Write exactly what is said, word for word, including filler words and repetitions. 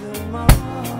the mall.